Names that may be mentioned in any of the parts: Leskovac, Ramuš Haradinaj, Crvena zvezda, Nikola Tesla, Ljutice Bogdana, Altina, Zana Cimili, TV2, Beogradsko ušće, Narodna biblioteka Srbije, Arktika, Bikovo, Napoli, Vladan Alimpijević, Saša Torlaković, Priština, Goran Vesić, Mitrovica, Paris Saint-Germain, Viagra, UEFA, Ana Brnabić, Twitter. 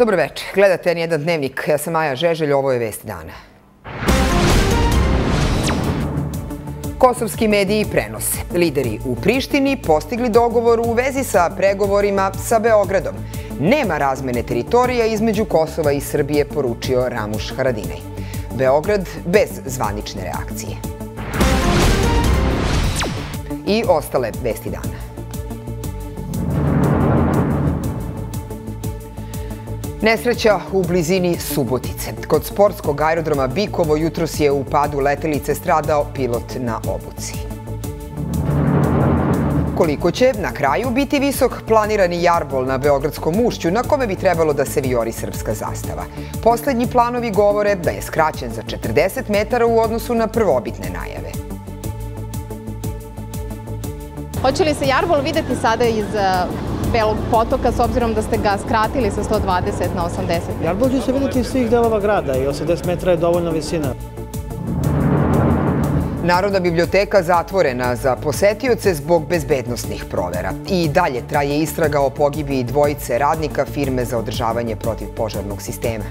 Dobro večer. Gledate N1 Dnevnik. Ja sam Aja Žeželj, ovo je Vest dana. Kosovski mediji prenose. Lideri u Prištini postigli dogovor u vezi sa pregovorima sa Beogradom. Nema razmene teritorija između Kosova i Srbije, poručio Ramuš Haradinaj. Beograd bez zvanične reakcije. I ostale vesti dana. Nesreća u blizini Subotice. Kod sportskog aerodroma Bikovo jutros je u padu letelice stradao pilot na obuci. Koliko će na kraju biti visok planirani jarbol na Beogradskom ušću na kome bi trebalo da se vijori srpska zastava? Poslednji planovi govore da je skraćen za 40 metara u odnosu na prvobitne najave. Hoće li se jarbol videti sada iz Belog potoka, s obzirom da ste ga skratili sa 120 na 80? Jarbol će se vidjeti iz svih delova grada i 80 metra je dovoljna visina. Narodna biblioteka zatvorena za posetioce zbog bezbednostnih provera. I dalje traje istraga o pogibiji dvojice radnika firme za održavanje protivpožarnog sistema.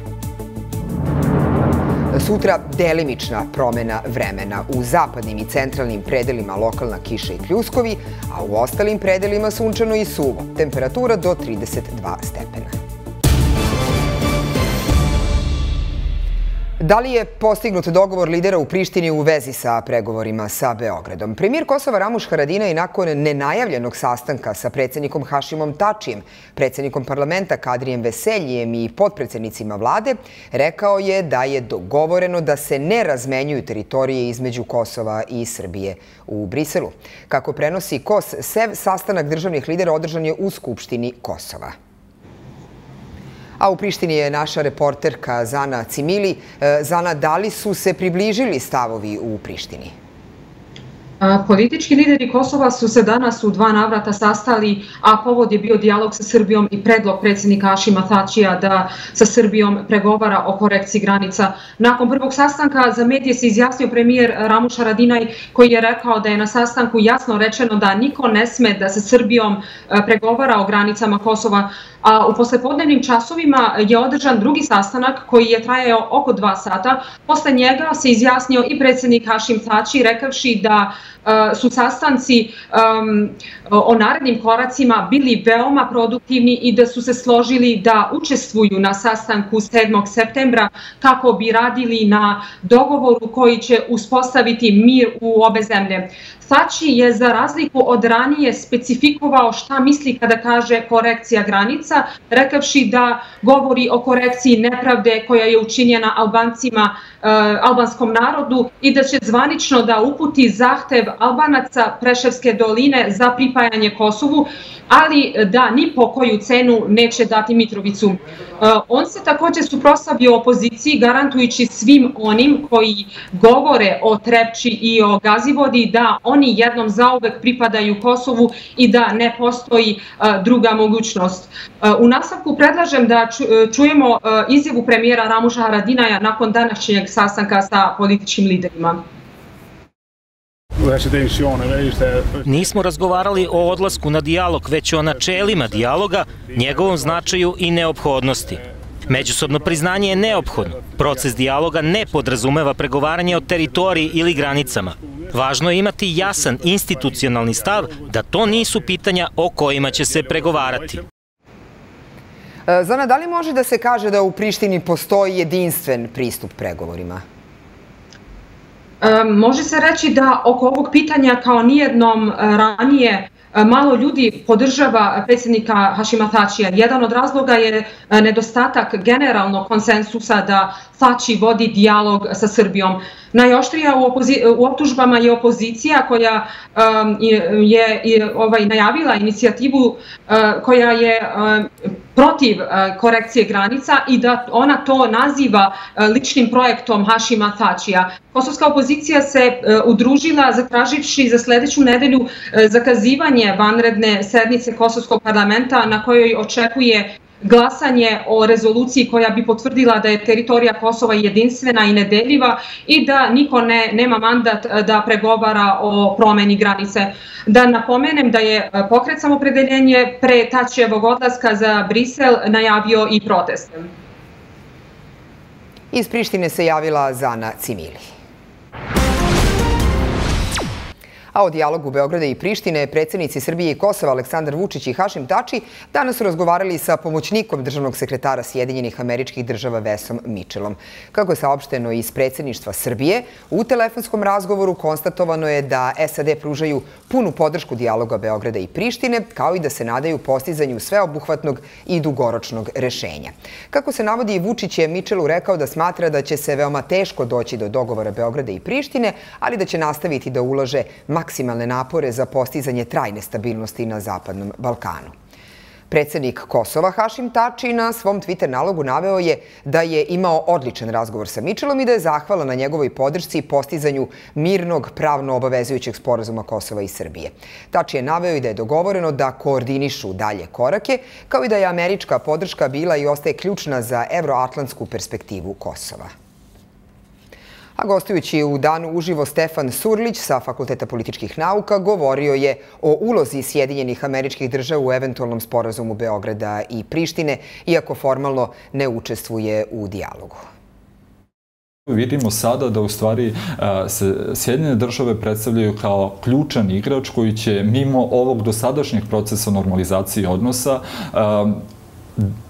Sutra delimična promena vremena. U zapadnim i centralnim predelima lokalna kiša i pljuskovi, a u ostalim predelima sunčano i suvo. Temperatura do 32 stepena. Da li je postignut dogovor lidera u Prištini u vezi sa pregovorima sa Beogradom? Premijer Kosova Ramuš Haradinaj nakon nenajavljenog sastanka sa predsjednikom Hašimom Tačijem, predsjednikom parlamenta Kadrijem Veseljijem i potpredsjednicima vlade, rekao je da je dogovoreno da se ne razmenjuju teritorije između Kosova i Srbije u Briselu. Kako prenosi KoSSev, sastanak državnih lidera održan je u Skupštini Kosova. A u Prištini je naša reporterka Zana Cimili. Zana, da li su se približili stavovi u Prištini? Politički lideri Kosova su se danas u dva navrata sastali, a povod je bio dijalog sa Srbijom i predlog predsjednika Hašima Tačija da sa Srbijom pregovara o korekciji granica. Nakon prvog sastanka za medije se izjasnio premijer Ramuš Haradinaj, koji je rekao da je na sastanku jasno rečeno da niko ne sme da sa Srbijom pregovara o granicama Kosova. A u poslepodnevnim časovima je održan drugi sastanak koji je trajao oko 2 sata. Posle njega se izjasnio i predsjednik Hašim Tači, rekavši da su sastanci o narednim koracima bili veoma produktivni i da su se složili da učestvuju na sastanku 7. septembra kako bi radili na dogovoru koji će uspostaviti mir u obe zemlje. Tači je za razliku od ranije specifikovao šta misli kada kaže korekcija granica, rekavši da govori o korekciji nepravde koja je učinjena Albancima, albanskom narodu, i da će zvanično da uputi zahtev Albanaca Preševske doline za pripajanje Kosovu, ali da ni po koju cenu neće dati Mitrovicu. On se također suprotstavio opoziciji, garantujući svim onim koji govore o Trepći i o Gazivodi da oni jednom zauvek pripadaju Kosovu i da ne postoji druga mogućnost. U nastavku predlažem da čujemo izjavu premijera Ramuša Haradinaja nakon današnjeg sastanka sa političkim liderima. Nismo razgovarali o odlasku na dijalog, već o načelima dijaloga, njegovom značaju i neophodnosti. Međusobno priznanje je neophodno. Proces dijaloga ne podrazumeva pregovaranje o teritoriji ili granicama. Važno je imati jasan institucionalni stav da to nisu pitanja o kojima će se pregovarati. Zana, da li može da se kaže da u Prištini postoji jedinstven pristup pregovorima? Može se reći da oko ovog pitanja, kao nijednom ranije, malo ljudi podržava predsjednika Hašima Tačija. Jedan od razloga je nedostatak generalnog konsensusa da Tači vodi dijalog sa Srbijom. Najoštrija u optužbama je opozicija koja je najavila inicijativu koja je protiv korekcije granica i da ona to naziva ličnim projektom Hašima Tačija. Kosovska opozicija se udružila zatraživši za sljedeću nedelju zakazivanje vanredne sednice Kosovskog parlamenta na kojoj očekuje glasanje o rezoluciji koja bi potvrdila da je teritorija Kosova jedinstvena i nedeljiva i da niko nema mandat da pregovara o promeni granice. Da napomenem da je Pokret samopredeljenje pre Tačijevog odlaska za Brisel najavio i proteste. Iz Prištine se javila Zana Cimili. A o dijalogu Beograda i Prištine predsjednici Srbije i Kosova Aleksandar Vučić i Hašim Tači danas su razgovarali sa pomoćnikom državnog sekretara Sjedinjenih Američkih Država Vessom Michelom. Kako je saopšteno iz predsjedništva Srbije, u telefonskom razgovoru konstatovano je da SAD pružaju punu podršku dijaloga Beograda i Prištine, kao i da se nadaju postizanju sveobuhvatnog i dugoročnog rešenja. Kako se navodi, Vučić je Michelu rekao da smatra da će se veoma teško doći do dogovora Beograda i Prištine, ali da će nastaviti da ulaže maksimalne napore za postizanje trajne stabilnosti na Zapadnom Balkanu. Predsjednik Kosova Hašim Tači na svom Twitter nalogu naveo je da je imao odličan razgovor sa Michelom i da je zahvalan na njegovoj podršci i postizanju mirnog, pravno obavezujućeg sporazuma Kosova i Srbije. Tači je naveo i da je dogovoreno da koordinišu dalje korake, kao i da je američka podrška bila i ostaje ključna za evroatlantsku perspektivu Kosova. A gostujući u Danu uživo Stefan Surlić sa Fakulteta političkih nauka govorio je o ulozi Sjedinjenih Američkih Država u eventualnom sporazumu Beograda i Prištine, iako formalno ne učestvuje u dijalogu. Vidimo sada da u stvari Sjedinjene Države predstavljaju kao ključan igrač koji će mimo ovog dosadašnjeg procesa normalizacije odnosa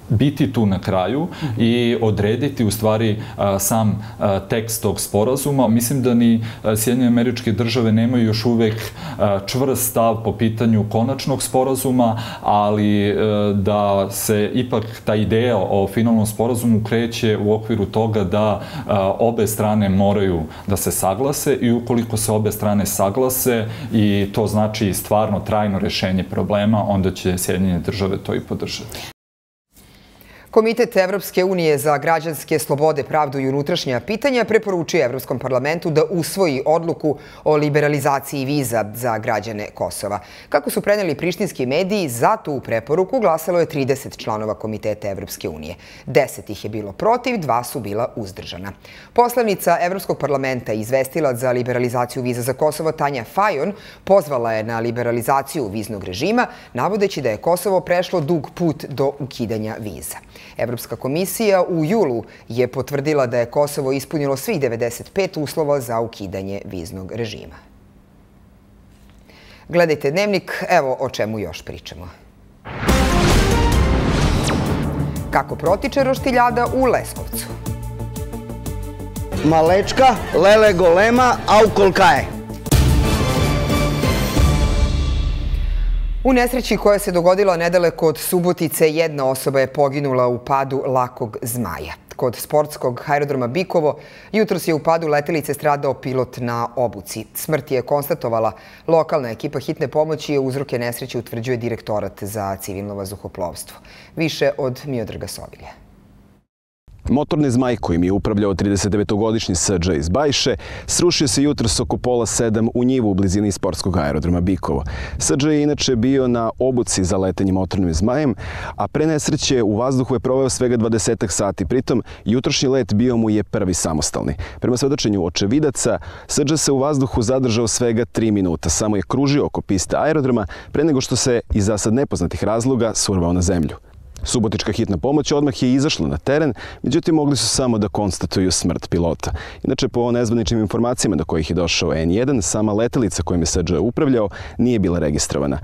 biti tu na kraju i odrediti u stvari sam tekst tog sporazuma. Mislim da ni Sjedinjene Američke Države nemaju još uvek čvrst stav po pitanju konačnog sporazuma, ali da se ipak ta ideja o finalnom sporazumu kreće u okviru toga da obe strane moraju da se saglase i ukoliko se obe strane saglase i to znači stvarno trajno rešenje problema, onda će Sjedinjene Države to i podržati. Komitet Evropske unije za građanske slobode, pravdu i unutrašnja pitanja preporučuje Evropskom parlamentu da usvoji odluku o liberalizaciji viza za građane Kosova. Kako su preneli prištinski mediji, za tu preporuku glasalo je 30 članova Komiteta Evropske unije. 10 ih je bilo protiv, 2 su bila uzdržana. Poslanica Evropskog parlamenta i izvestilac za liberalizaciju viza za Kosovo Tanja Fajon pozvala je na liberalizaciju viznog režima, navodeći da je Kosovo prešlo dug put do ukidanja viza. Evropska komisija u julu je potvrdila da je Kosovo ispunilo svih 95 uslova za ukidanje viznog režima. Gledajte Dnevnik, evo o čemu još pričamo. Kako protiče roštiljada u Leskovcu? Malečka, lele golema, a u kolkaje. U nesreći koja se dogodila nedaleko od Subotice, jedna osoba je poginula u padu lakog zmaja. Kod sportskog aerodroma Bikovo jutros je u padu letelice stradao pilot na obuci. Smrt je konstatovala lokalna ekipa hitne pomoći, uzroke nesreće utvrđuje Direktorat za civilno vazduhoplovstvo. Više od Miodraga Sovilja. Motorni zmaj kojim je upravljao 39-godišnji Srđa iz Bajše srušio se jutros oko pola 7 u njivu u blizini sportskog aerodroma Bikovo. Srđa je inače bio na obuci za letenje motornim zmajem, a pre nesreće u vazduhu je proveo svega 20-ak sati. Pritom, jutrošnji let bio mu je prvi samostalni. Prema svedočenju očevidaca, Srđa se u vazduhu zadržao svega 3 minuta. Samo je kružio oko piste aerodroma pre nego što se iz za sad nepoznatih razloga survao na zemlju. Subotička hitna pomoć odmah je izašla na teren, međutim mogli su samo da konstatuju smrt pilota. Inače, po nezvaničnim informacijama do kojih je došao N1, sama letelica kojim je Srđa upravljao nije bila registrovana.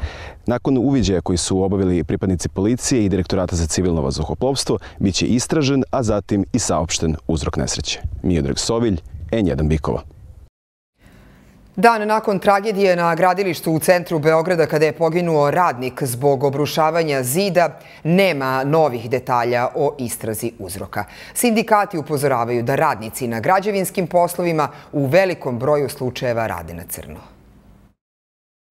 Nakon uviđaja koji su obavili pripadnici policije i Direktorata za civilno vazduhoplovstvo, bit će istražen, a zatim i saopšten uzrok nesreće. Miodrag Sovilj, N1 Bikova. Dan nakon tragedije na gradilištu u centru Beograda kada je poginuo radnik zbog obrušavanja zida, nema novih detalja o istrazi uzroka. Sindikati upozoravaju da radnici na građevinskim poslovima u velikom broju slučajeva rade na crno.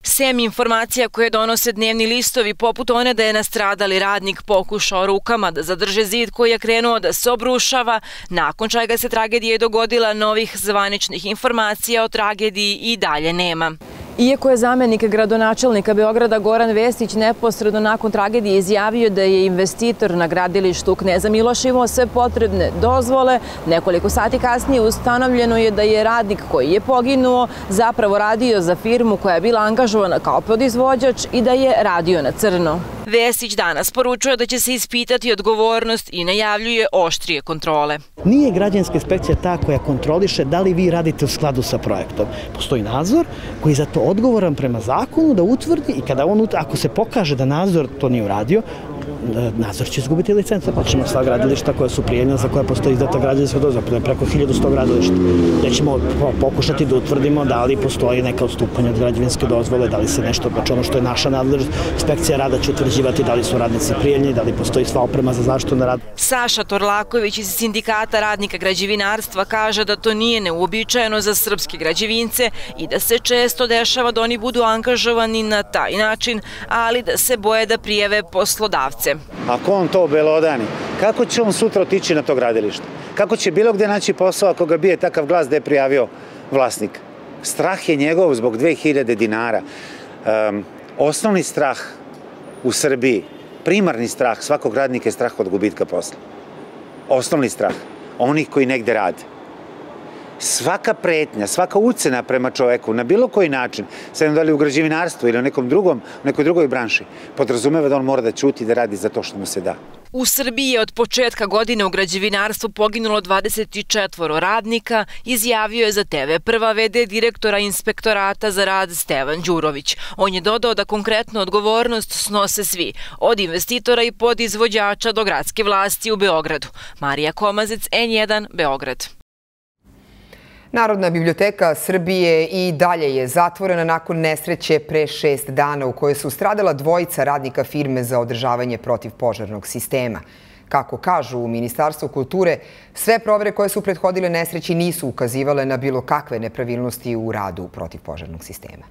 Sem informacija koje donose dnevni listovi, poput one da je nastradali radnik pokušao rukama da zadrže zid koji je krenuo da se obrušava, nakon čega se tragedija dogodila, novih zvaničnih informacija o tragediji i dalje nema. Iako je zamenik gradonačelnika Beograda Goran Vesić neposredno nakon tragedije izjavio da je investitor na gradilištu Kneza Miloša imao sve potrebne dozvole, nekoliko sati kasnije ustanovljeno je da je radnik koji je poginuo zapravo radio za firmu koja je bila angažovana kao podizvođač i da je radio na crno. Vesić danas poručuje da će se ispitati odgovornost i najavljuje oštrije kontrole. Nije građanska inspekcija ta koja kontroliše da li vi radite u skladu sa projektom. Postoji nadzor koji je za to odgovoran prema zakonu da utvrdi i kada on, ako se pokaže da nadzor to nije uradio, nadzor će izgubiti licencu. Pa ćemo sva gradilišta koja su prijavljena, za koja postoji izdata građevinska dozvola, preko 1100 gradilišta, gdje ćemo pokušati da utvrdimo da li postoji neka odstupanja od građevinske dozvole, da li se nešto, znači ono što je naša nadležnost, inspekcija rada će utvrđivati da li su radnici prijavljeni, da li postoji sva oprema za zaštitu na radu. Saša Torlaković iz Sindikata radnika građevinarstva kaže da to nije neuobičajeno za srpske građevince i da se često dešava da oni budu angažovani na taj način, ali da se boje da prijave poslodavce. Ako on to obelodani, kako će on sutra otići na to gradilište? Kako će bilo gde naći posao ako ga bije takav glas da je prijavio vlasnik? Strah je njegov zbog 2000 dinara. Osnovni strah u Srbiji, primarni strah svakog radnika je strah od gubitka posla. Osnovni strah onih koji negde rade. Svaka pretnja, svaka ucena prema čoveku, na bilo koji način, sad da li u građevinarstvu ili u nekoj drugoj branši, podrazumeva da on mora da ćuti i da radi za to što mu se da. U Srbiji je od početka godine u građevinarstvu poginulo 24 radnika, izjavio je za TV Prva v.d. direktora Inspektorata za rad Stevan Đurović. On je dodao da konkretnu odgovornost snose svi, od investitora i podizvođača do gradske vlasti u Beogradu. Marija Komazec, N1, Beograd. Narodna biblioteka Srbije i dalje je zatvorena nakon nesreće pre 6 dana u kojoj su stradala dvojica radnika firme za održavanje protivpožarnog sistema. Kako kažu u Ministarstvu kulture, sve provere koje su prethodile nesreći nisu ukazivale na bilo kakve nepravilnosti u radu protivpožarnog sistema.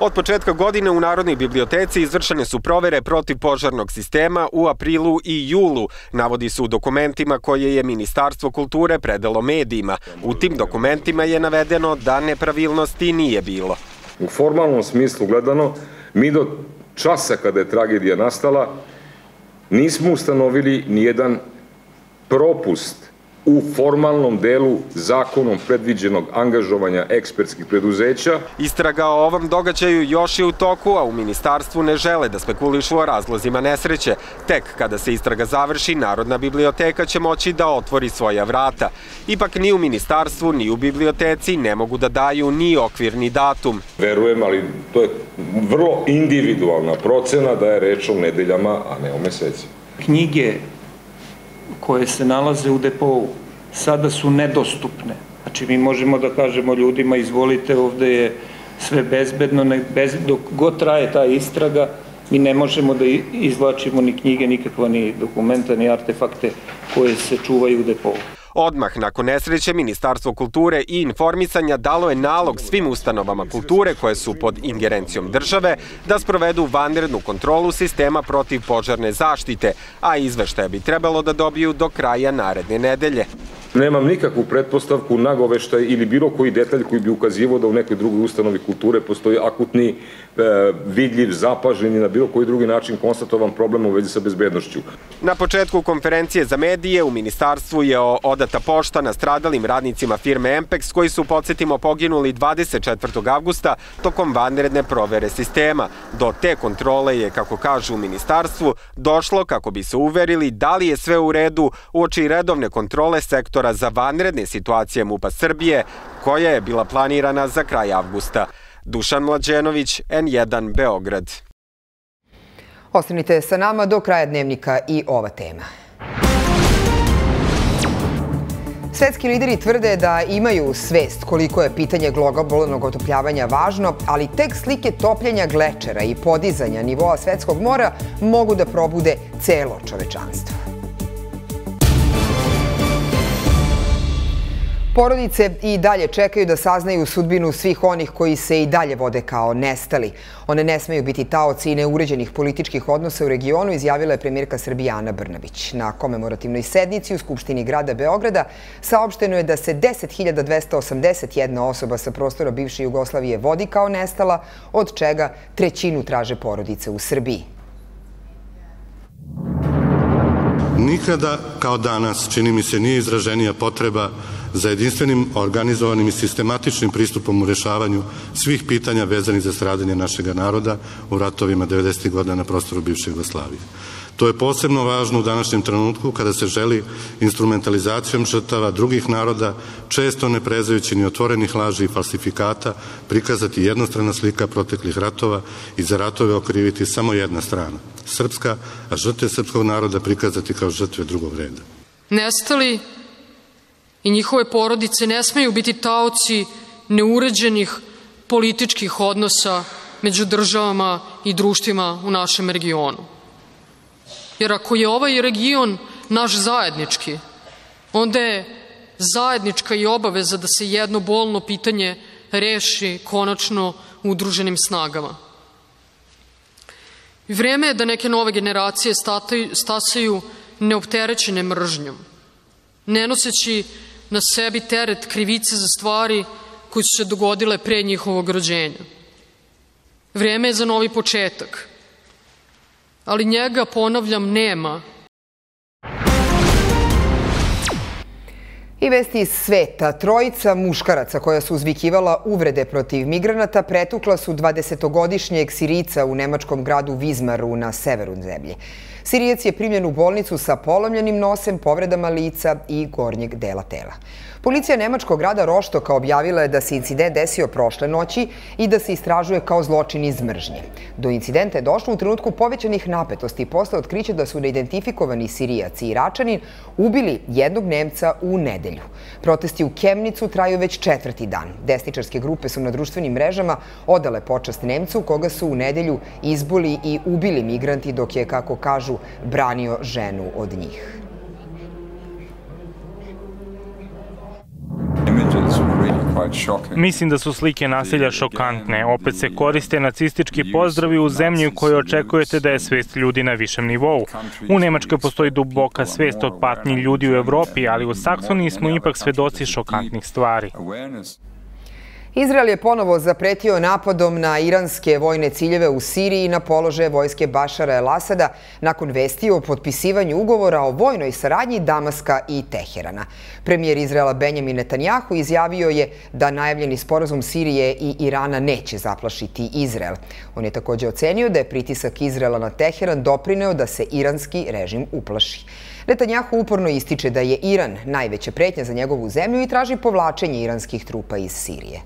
Od početka godine u Narodnoj biblioteci izvršene su provere protivpožarnog sistema u aprilu i julu, navodi se u dokumentima koje je Ministarstvo kulture predalo medijima. U tim dokumentima je navedeno da nepravilnosti nije bilo. U formalnom smislu gledano, mi do časa kada je tragedija nastala nismo ustanovili nijedan propust u formalnom delu zakonom predviđenog angažovanja ekspertskih preduzeća. Istraga o ovom događaju još je u toku, a u ministarstvu ne žele da spekulišu o razlozima nesreće. Tek kada se istraga završi, Narodna biblioteka će moći da otvori svoja vrata. Ipak ni u ministarstvu, ni u biblioteci ne mogu da daju ni okvirni datum. Verujem, ali to je vrlo individualna procena da je reč o nedeljama, a ne o mesecima. Knjige koje se nalaze u depou, sada su nedostupne. Znači, mi možemo da kažemo ljudima, izvolite, ovde je sve bezbedno, dok god traje ta istraga, mi ne možemo da izvlačimo ni knjige, nikakva ni dokumenta, ni artefakte koje se čuvaju u depou. Odmah nakon nesreće, Ministarstvo kulture i informisanja dalo je nalog svim ustanovama kulture koje su pod ingerencijom države da sprovedu vanrednu kontrolu sistema protivpožarne zaštite, a izveštaje bi trebalo da dobiju do kraja naredne nedelje. Nemam nikakvu pretpostavku, nagoveštaj ili bilo koji detalj koji bi ukazivao da u nekoj drugoj ustanovi kulture postoji akutni, vidljiv, zapažen i na bilo koji drugi način konstatovan problem u vezi sa bezbednošću. Na početku konferencije za medije u ministarstvu je odata pošta nastradalim radnicima firme Empex koji su, podsjetimo, poginuli 24. avgusta tokom vanredne provere sistema. Do te kontrole je, kako kažu u ministarstvu, došlo kako bi se uverili da li je sve u redu uoči redovne kontrole sektora za vanredne situacije MUP-a Srbije, koja je bila planirana za kraj avgusta. Dušan Mlađenović, N1, Beograd. Ostanite sa nama do kraja dnevnika i ova tema. Svetski lideri tvrde da imaju svest koliko je pitanje globalnog otopljavanja važno, ali tek slike topljenja glečera i podizanja nivoa svetskog mora mogu da probude celo čovečanstvo. Porodice i dalje čekaju da saznaju sudbinu svih onih koji se i dalje vode kao nestali. One ne smeju biti taoci i neuređenih političkih odnosa u regionu, izjavila je premijerka Srbije Ana Brnabić. Na komemorativnoj sednici u Skupštini grada Beograda saopšteno je da se 10.281 osoba sa prostora bivše Jugoslavije vodi kao nestala, od čega trećinu traže porodice u Srbiji. Nikada kao danas, čini mi se, nije izraženija potreba za jedinstvenim, organizovanim i sistematičnim pristupom u rešavanju svih pitanja vezanih za stradanje našeg naroda u ratovima 90. godina na prostoru bivše Jugoslavije. To je posebno važno u današnjem trenutku kada se želi instrumentalizacijom žrtava drugih naroda, često ne prezajući ni otvorenih laži i falsifikata, prikazati jednostrana slika proteklih ratova i za ratove okriviti samo jedna strana, srpska, a žrtve srpskog naroda prikazati kao žrtve drugog reda. Nestali i njihove porodice ne smeju biti taoci neuređenih političkih odnosa među državama i društvima u našem regionu. Jer ako je ovaj region naš zajednički, onda je zajednička i obaveza da se jedno bolno pitanje reši konačno udruženim snagama. Vreme je da neke nove generacije stasaju neopterećene mržnjom, ne noseći na sebi teret krivice za stvari koje su se dogodile pre njihovog rođenja. Vreme je za novi početak, ali njega, ponavljam, nema. I vesti iz sveta. Trojica muškaraca koja su uzvikivala uvrede protiv migranata pretukla su 20-godišnjeg Sirijca u nemačkom gradu Vizmaru na severu zemlje. Sirijec je primljen u bolnicu sa polomljenim nosem, povredama lica i gornjeg dela tela. Policija nemačkog grada Roštoka objavila je da se incident desio prošle noći i da se istražuje kao zločin iz mržnje. Do incidenta je došlo u trenutku povećanih napetosti posle otkrića da su neidentifikovani Sirijac i Iračanin ubili jednog Nemca u nedelju. Protesti u Kemnicu traju već četvrti dan. Desničarske grupe su na društvenim mrežama odale počast Nemcu koga su u nedelju izbuli i ubili migranti dok je, kako kažu, branio ženu od njih. Mislim da su slike nasilja šokantne. Opet se koriste nacistički pozdravi u zemlji u kojoj očekujete da je svest ljudi na višem nivou. U Nemačkoj postoji duboka svest od patnji ljudi u Evropi, ali u Saksoniji smo ipak svedoci šokantnih stvari. Izrael je ponovo zapretio napadom na iranske vojne ciljeve u Siriji i na položaje vojske Bašara el-Asada nakon vesti o potpisivanju ugovora o vojnoj saradnji Damaska i Teherana. Premijer Izraela Benjamin Netanjahu izjavio je da najavljeni sporazum Sirije i Irana neće zaplašiti Izrael. On je također ocenio da je pritisak Izraela na Teheran doprineo da se iranski režim uplaši. Netanjahu uporno ističe da je Iran najveća pretnja za njegovu zemlju i traži povlačenje iranskih trupa iz Sirije.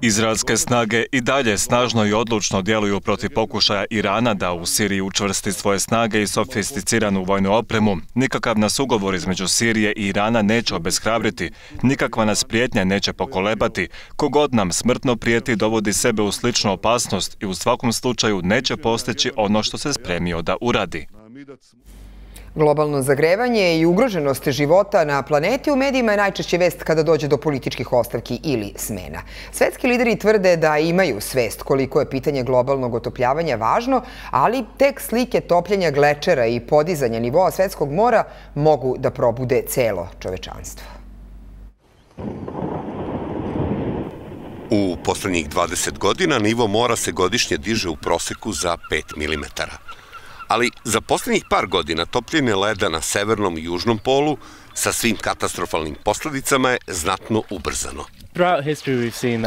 Izraelske snage i dalje snažno i odlučno djeluju protiv pokušaja Irana da u Siriji učvrsti svoje snage i sofisticiranu vojnu opremu. Nikakav nas ugovor između Sirije i Irana neće obeshrabriti, nikakva nas prijetnja neće pokolebati. Kogod nam smrtno prijeti dovodi sebe u sličnu opasnost i u svakom slučaju neće postići ono što se spremio da uradi. Globalno zagrevanje i ugroženost života na planeti u medijima je najčešće vest kada dođe do političkih ostavki ili smena. Svetski lideri tvrde da imaju svest koliko je pitanje globalnog otopljavanja važno, ali tek slike topljenja glečera i podizanja nivoa svetskog mora mogu da probude celo čovečanstvo. U poslednjih 20 godina nivo mora se godišnje diže u proseku za 5 milimetara. Ali za posljednjih par godina topljenje leda na severnom i južnom polu sa svim katastrofalnim posledicama je znatno ubrzano.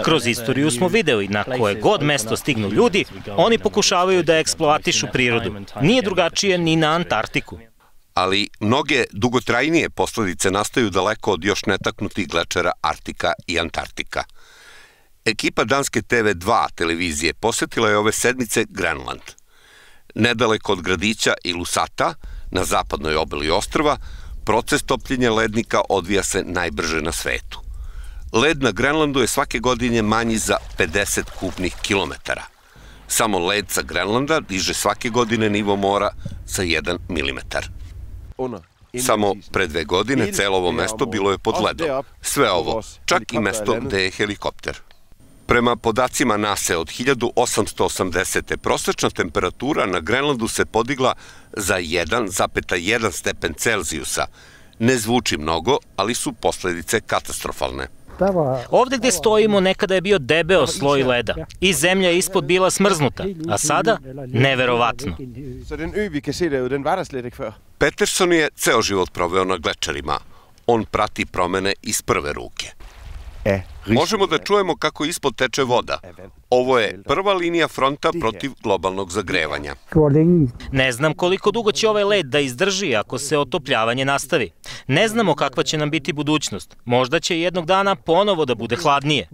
Kroz istoriju smo videli na koje god mesto stignu ljudi, oni pokušavaju da eksploatišu prirodu. Nije drugačije ni na Antarktiku. Ali mnoge dugotrajnije posledice nastaju daleko od još netaknutih glečera Arktika i Antarktika. Ekipa danske TV2 televizije posjetila je ove sedmice Grenland. Nedaleko od gradića Ilusata, na zapadnoj obali ostrva, proces topljenja lednika odvija se najbrže na svetu. Led na Grenlandu je svake godine manji za 50 kubnih kilometara. Samo led sa Grenlanda diže svake godine nivo mora za 1 milimetar. Samo pre 2 godine celo ovo mesto bilo je pod ledom. Sve ovo, čak i mesto gde je helikopter. Prema podacima NASA od 1880. prosečna temperatura na Grenlandu se podigla za 1,1 stepen Celzijusa. Ne zvuči mnogo, ali su posljedice katastrofalne. Ovdje gdje stojimo nekada je bio debeo sloj leda i zemlja je ispod bila smrznuta, a sada neverovatno. Peterson je ceo život proveo na glečerima. On prati promjene iz prve ruke. Možemo da čujemo kako ispod teče voda. Ovo je prva linija fronta protiv globalnog zagrevanja. Ne znam koliko dugo će ovaj led da izdrži ako se otopljavanje nastavi. Ne znamo kakva će nam biti budućnost. Možda će jednog dana ponovo da bude hladnije.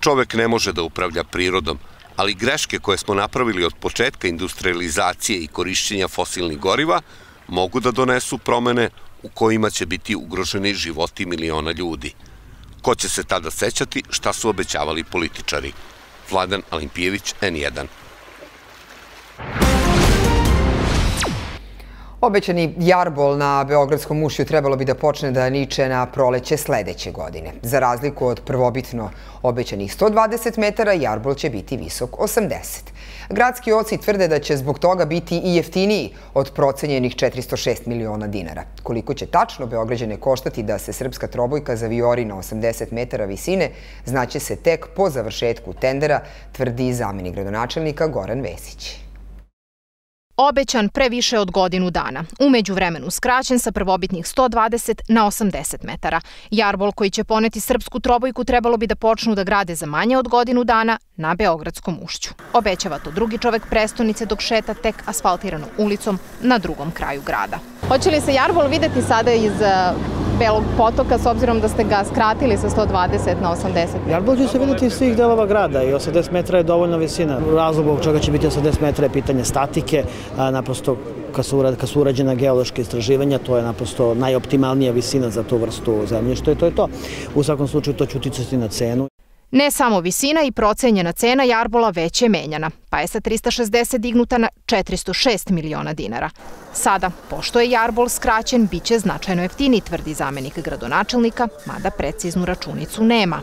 Čovek ne može da upravlja prirodom, ali greške koje smo napravili od početka industrializacije i korišćenja fosilnih goriva mogu da donesu promene u kojima će biti ugroženi životi miliona ljudi. Ko će se tada sećati šta su obećavali političari? Vladan Alimpijević, N1. Obećani jarbol na Beogradskom ušju trebalo bi da počne da niče na proleće sledeće godine. Za razliku od prvobitno obećanih 120 metara, jarbol će biti visok 80. Gradski oci tvrde da će zbog toga biti i jeftiniji od procenjenih 406 miliona dinara. Koliko će tačno Beograđane koštati da se srpska trobojka zavijori na 80 metara visine, znaće se tek po završetku tendera, tvrdi zamjenik gradonačelnika Goran Vesić. Obećan pre više od godinu dana. U međuvremenu skraćen sa prvobitnih 120 na 80 metara. Jarbol koji će poneti srpsku trobojku trebalo bi da počnu da grade za manje od godinu dana na Beogradskom ušću. Obećava to drugi čovek prestonice dok šeta tek asfaltiranom ulicom na drugom kraju grada. Hoće li se jarbol videti sada iz Belog potoka s obzirom da ste ga skratili sa 120 na 80? Jarbol će se videti iz svih delova grada i 80 metara je dovoljna visina. Razlog zbog čega će biti 80 metara je pitanje statike. Naprosto, kad su urađena geološke istraživanja, to je naprosto najoptimalnija visina za tu vrstu zemljišta i to je to. U svakom slučaju to će uticati na cenu. Ne samo visina i procenjena cena jarbola već je menjana, pa je sa 360 dignuta na 406 miliona dinara. Sada, pošto je jarbol skraćen, bit će značajno jeftiniji, tvrdi zamjenik gradonačelnika, mada preciznu računicu nema.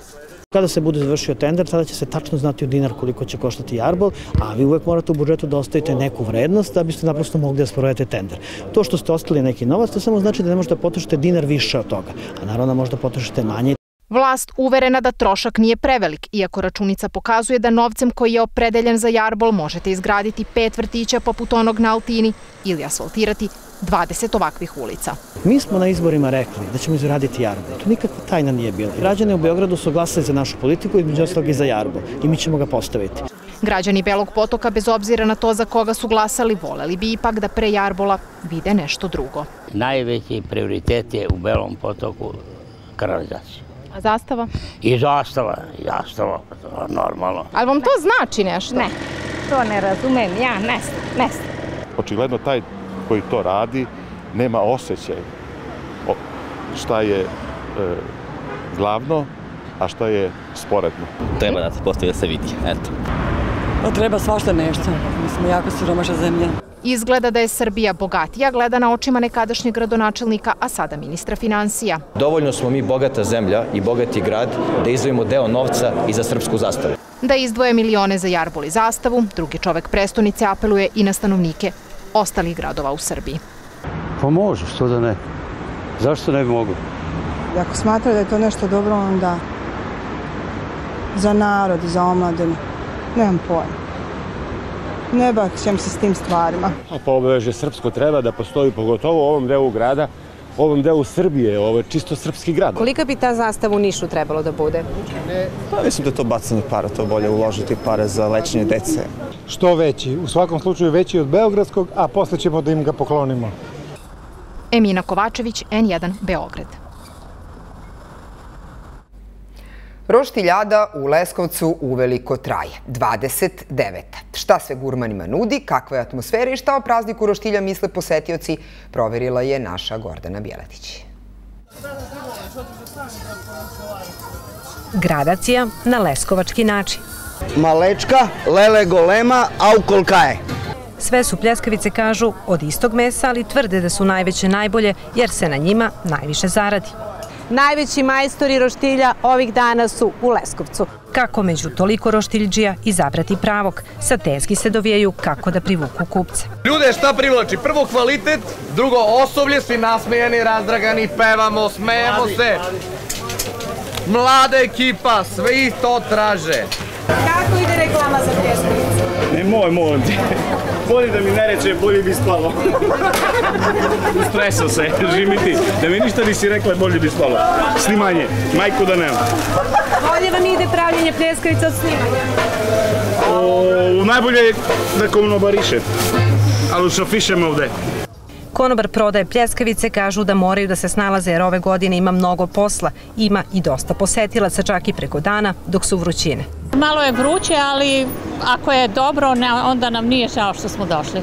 Kada se bude završio tender, tada će se tačno znati u dinar koliko će koštati jarbol, a vi uvek morate u budžetu da ostavite neku vrednost da biste naprosto mogli da sprovedete tender. To što ste ostali neki novac, to samo znači da ne možete potrošiti dinar više od toga, a naravno možda potrošite manje. Vlast uverena da trošak nije prevelik, iako računica pokazuje da novcem koji je opredeljen za jarbol možete izgraditi 5 vrtića poput onog na Altini ili asfaltirati 20 ovakvih ulica. Mi smo na izborima rekli da ćemo izraditi jarbol. To nikakva tajna nije bila. Građani u Beogradu su glasali za našu politiku, između ostalog i za jarbol. I mi ćemo ga postaviti. Građani Belog potoka, bez obzira na to za koga su glasali, voleli bi ipak da pre jarbola vide nešto drugo. Najveći prioritet je u Belom potoku kanalizacija. A zastava? I zastava, normalno. Ali vam to znači nešto? Ne, to ne razumem, ja ne znam. Očigledno taj koji to radi nema osjećaj šta je glavno, a šta je sporedno. Treba da se postoji da se vidi, eto. Pa treba svašta nešto, mislim, jako siromašna zemlja. Izgleda da je Srbija bogatija, gleda na očima nekadašnjeg gradonačelnika, a sada ministra financija. Dovoljno smo mi bogata zemlja i bogati grad da izdvojimo deo novca i za srpsku zastavu. Da izdvoje milione za jarbol i zastavu, drugi čovek prestonice apeluje i na stanovnike ostalih gradova u Srbiji. Pa može, što da ne. Zašto ne bi mogu? Ako smatraju da je to nešto dobro, onda za narod, za omladinu, nemam pojma. Ne bakćem se s tim stvarima. Pa obaveže srpsko treba da postoji, pogotovo u ovom delu grada, u ovom delu Srbije, ovo je čisto srpski grad. Kolika bi ta zastava u Nišu trebalo da bude? Pa mislim da je to bacanje para, to bolje uložiti pare za lečenje dece. Što veći, u svakom slučaju veći od beogradskog, a posle ćemo da im ga poklonimo. Emina Kovačević, N1, Beograd. Roštilj Ada u Leskovcu uveliko traje. 29. Šta sve gurmanima nudi, kakva je atmosfera i šta o prazniku roštilja misle posetioci, proverila je naša Gordana Bjelatić. Gradacija na leskovački način. Malečka, lele golema, aukolkaje. Sve su pljeskavice, kažu, od istog mesa, ali tvrde da su najveće najbolje jer se na njima najviše zaradi. Najveći majstori roštilja ovih dana su u Leskovcu. Kako među toliko roštiljđija izabrati pravog? Sa tezgi se dovijaju kako da privuku kupce. Ljude šta privlači? Prvo kvalitet, drugo osoblje, svi nasmijeni, razdragani, pevamo, smejemo se. Mlada ekipa, svi to traže. Kako ide reklama za pljeskavice? Nemoj, molim ti. Bolje da mi ne reče, bolje bi spalo. Streso se, drži mi ti. Da mi ništa nisi rekla, bolje bi spalo. Snimanje, majko da nema. Bolje vam ide pravljenje pljeskavica od snimanja? Najbolje je da konobariše. Ali šofišemo ovde. Konobar prodaje pljeskavice, kažu da moraju da se snalaze jer ove godine ima mnogo posla. Ima i dosta posetilaca, čak i preko dana dok su vrućine. Malo je vruće, ali ako je dobro, onda nam nije žao što smo došli.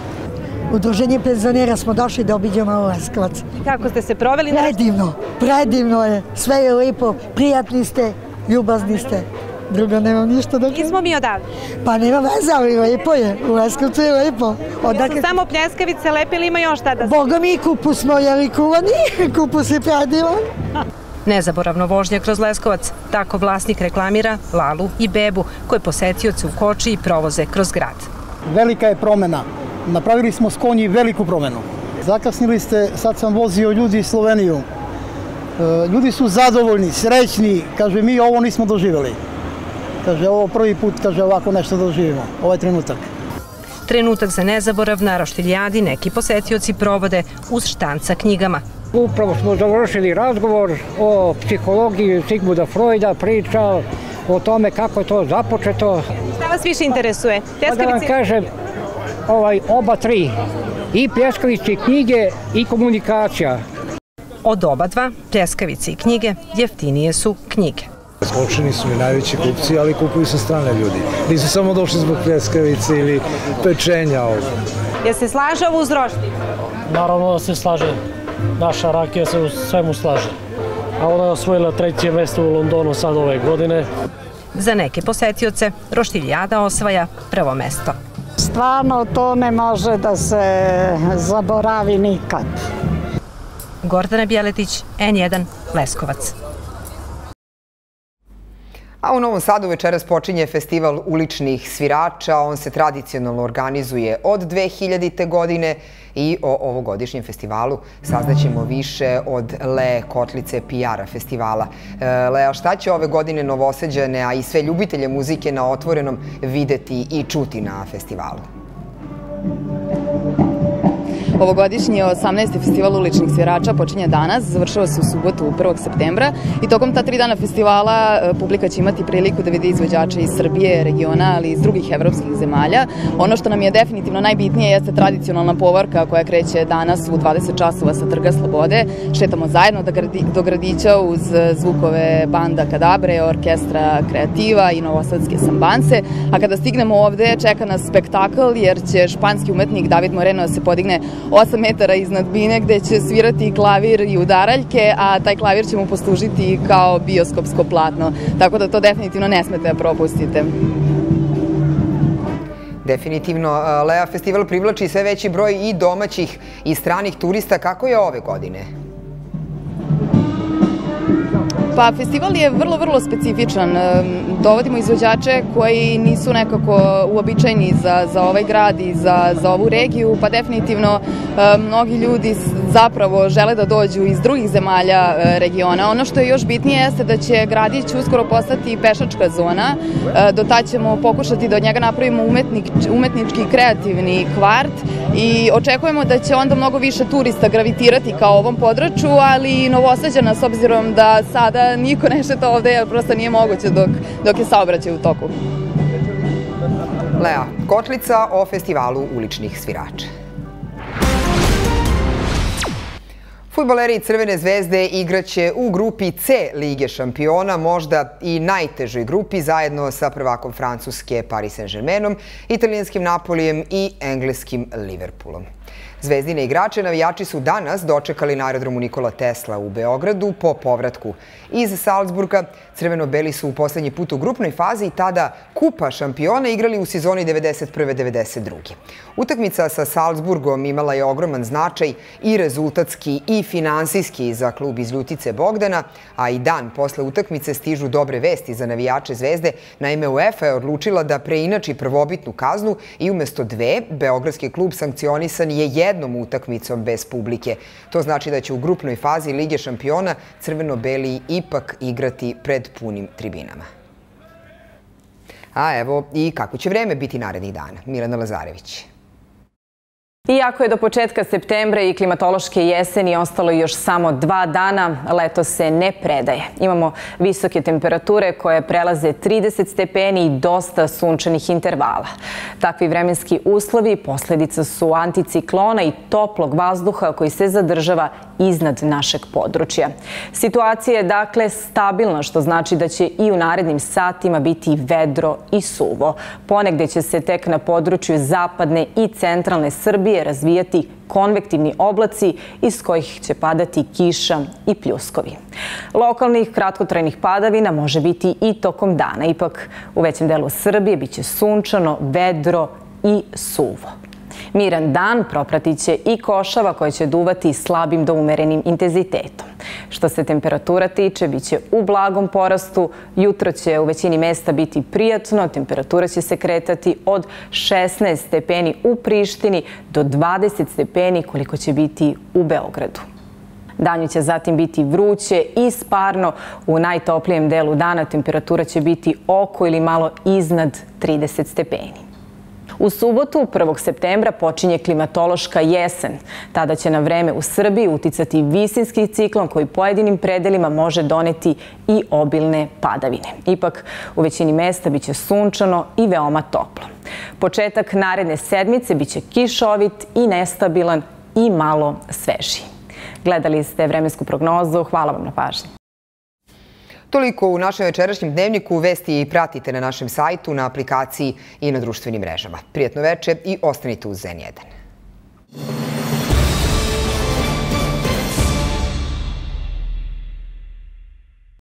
Udruženje penzionera smo došli da obiđemo Leskovac. Kako ste se proveli? Predivno, predivno je. Sve je lijepo, prijatni ste, ljubazni ste. Drugo, nemam ništa da... Nismo mi odavde. Pa nema veze, ali lepo je. U Leskovcu je lepo. Jesu samo pljeskavice lepe ili ima još tada? Boga mi, kupus smo jeli kuvani, kupus je predivan. Nezaboravno vožnja kroz Leskovac. Tako vlasnik reklamira Lalu i Bebu, koje posetioci u koči i provoze kroz grad. Velika je promena. Napravili smo s konji veliku promenu. Zakasnili ste, sad sam vozio ljudi iz Sloveniju. Ljudi su zadovoljni, srećni. Kaže, mi ovo nismo doživjeli. Kaže, ovo prvi put, kaže, ovako nešto doživimo, ovaj trenutak. Trenutak za nezaborav na roštiljadi neki posetioci provode uz štanc sa knjigama. Upravo smo završili razgovor o psihologiji Sigmunda Freuda, priča o tome kako je to započeto. Šta vas više interesuje? Da vam kažem, oba tri, i pljeskavice i knjige i komunikacija. Od oba dva, pljeskavice i knjige, jeftinije su knjige. Skočeni su mi najveći kupci, ali kupuju sa strane ljudi. Nisu samo došli zbog pljeskavice ili pečenja ovdje. Jel se slaže ovo uz roštilj? Naravno da se slaže. Naša rakija se u svemu slaže. A ona je osvojila treće mjesto u Londonu sad ove godine. Za neke posetioce roštiljada osvaja prvo mjesto. Stvarno to ne može da se zaboravi nikad. Gordana Bjelatić, N1, Leskovac. A u Novom Sadu večeras počinje festival uličnih svirača. On se tradicionalno organizuje od 2000. godine i o ovogodišnjem festivalu saznaćemo više od Lee Kotlice, PR-a festivala. Lea, šta će ove godine Novosađane, a i sve ljubitelje muzike na otvorenom videti i čuti na festivalu? Ovogodišnji 18. festival uličnih svirača počinje danas, završava se u subotu 1. septembra i tokom ta 3 dana festivala publika će imati priliku da vidi izvođače iz Srbije, regiona, ali i iz drugih evropskih zemalja. Ono što nam je definitivno najbitnije jeste tradicionalna povorka koja kreće danas u 20 časova sa Trga Slobode. Šetamo zajedno do gradića uz zvukove banda Kadabre, orkestra Kreativa i novosadske sambanse. A kada stignemo ovde čeka nas spektakl jer će španski umetnik David Moreno se podigne 8 metara iznad bine gde će svirati klavir i udaraljke, a taj klavir će mu poslužiti kao bioskopsko platno. Tako da to definitivno ne smete da propustite. Definitivno. Lea, festival privlači sve veći broj i domaćih i stranih turista. Kako je ove godine? Pa, festival je vrlo specifičan. Dovodimo izvođače koji nisu nekako uobičajeni za ovaj grad i za ovu regiju, pa definitivno mnogi ljudi zapravo žele da dođu iz drugih zemalja regiona. Ono što je još bitnije jeste da će gradić uskoro postati pešačka zona. Do tada ćemo pokušati da od njega napravimo umetnički kreativni kvart i očekujemo da će onda mnogo više turista gravitirati kao ovom području, ali i Novosađana s obzirom da sada niko ne šeta ovde, jer prosto nije moguće dok je saobraćaj u toku. Lea Kotlica o festivalu uličnih svirača. Fudbaleri Crvene zvezde igraće u grupi C Lige šampiona, možda i najtežoj grupi, zajedno sa prvakom Francuske Paris Saint-Germainom, italijanskim Napolijem i engleskim Liverpoolom. Zvezdine igrače navijači su danas dočekali na aerodromu Nikola Tesla u Beogradu po povratku iz Salzburga. Crveno-beli su u poslednji put u grupnoj fazi i tada Kupa šampiona igrali u sezoni 1991-1992. Utakmica sa Salzburgom imala je ogroman značaj i rezultatski i finansijski za klub iz Ljutice Bogdana, a i dan posle utakmice stižu dobre vesti za navijače Zvezde. Naime, UEFA je odlučila da preinači prvobitnu kaznu i umesto dve, beogradski klub sankcionisan je jednom utakmicom bez publike. To znači da će u grupnoj fazi Lige šampiona crveno-beli ipak igrati pred punim tribinama. A evo i kako će vreme biti narednih dana. Milena Lazarević. Iako je do početka septembra i klimatološke jeseni ostalo još samo 2 dana, leto se ne predaje. Imamo visoke temperature koje prelaze 30 stepeni i dosta sunčanih intervala. Takvi vremenski uslovi posledica su anticiklona i toplog vazduha koji se zadržava iznad našeg područja. Situacija je dakle stabilna, što znači da će i u narednim satima biti vedro i suvo. Ponegde će se tek na području zapadne i centralne Srbije razvijati konvektivni oblaci iz kojih će padati kiša i pljuskovi. Lokalnih kratkotrajnih padavina može biti i tokom dana. Ipak u većem delu Srbije biće sunčano, vedro i suvo. Miran dan propratit će i košava koje će duvati slabim do umerenim intenzitetom. Što se temperatura tiče, bit će u blagom porastu. Jutro će u većini mesta biti prijatno. Temperatura će se kretati od 16 stepeni u Prištini do 20 stepeni koliko će biti u Beogradu. Danju će zatim biti vruće i sparno. U najtoplijem delu dana temperatura će biti oko ili malo iznad 30 stepeni. U subotu, 1. septembra, počinje klimatološka jesen. Tada će na vreme u Srbiji uticati visinski ciklon koji pojedinim predelima može doneti i obilne padavine. Ipak, u većini mesta biće sunčano i veoma toplo. Početak naredne sedmice biće kišovit i nestabilan i malo svežiji. Gledali ste vremensku prognozu. Hvala vam na pažnji. Toliko u našem večerašnjem dnevniku. Vesti pratite na našem sajtu, na aplikaciji i na društvenim mrežama. Prijatno veče i ostanite uz N1.